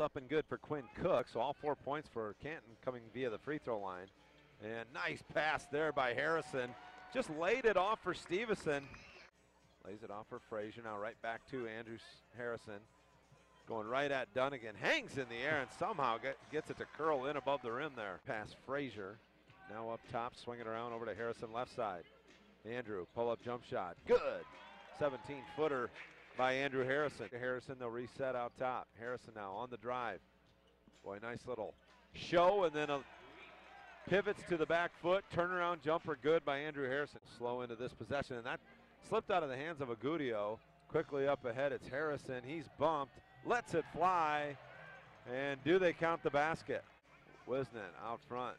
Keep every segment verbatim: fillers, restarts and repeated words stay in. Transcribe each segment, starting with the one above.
up and good for Quinn Cook. So all four points for Canton coming via the free throw line. And nice pass there by Harrison. Just laid it off for Stevenson. Lays it off for Frazier. Now right back to Andrew Harrison. Going right at Dunnigan. Hangs in the air and somehow get, gets it to curl in above the rim there. Pass Frazier. Now up top, swinging around over to Harrison, left side. Andrew, pull-up jump shot. Good. seventeen-footer by Andrew Harrison. Harrison, they'll reset out top. Harrison now on the drive. Boy, nice little show, and then a pivots to the back foot. Turnaround jumper good by Andrew Harrison. Slow into this possession, and that slipped out of the hands of Agudio. Quickly up ahead, it's Harrison. He's bumped, lets it fly, and do they count the basket? Wisnan out front.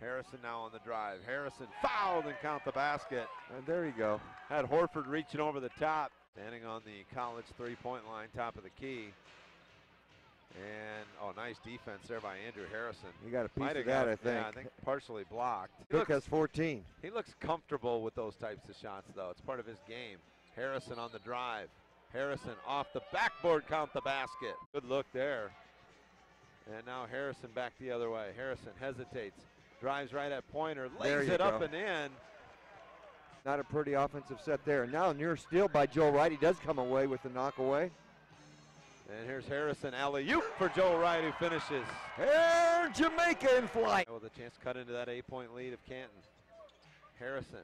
Harrison now on the drive. Harrison fouled and count the basket. And there you go. Had Horford reaching over the top. Standing on the college three-point line, top of the key. And, oh, nice defense there by Andrew Harrison. He got a piece of that, I think. Yeah, I think partially blocked. Cook has fourteen. He looks comfortable with those types of shots, though. It's part of his game. Harrison on the drive. Harrison off the backboard, count the basket. Good look there. And now Harrison back the other way. Harrison hesitates. Drives right at Pointer, lays it up and in. Not a pretty offensive set there. Now near steal by Joel Wright. He does come away with the knock away. And here's Harrison, alley-oop for Joel Wright, who finishes. Air Jamaica in flight. With a chance to cut into that eight-point lead of Canton. Harrison,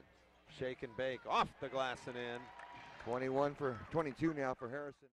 shake and bake, off the glass and in. twenty-one for twenty-two now for Harrison.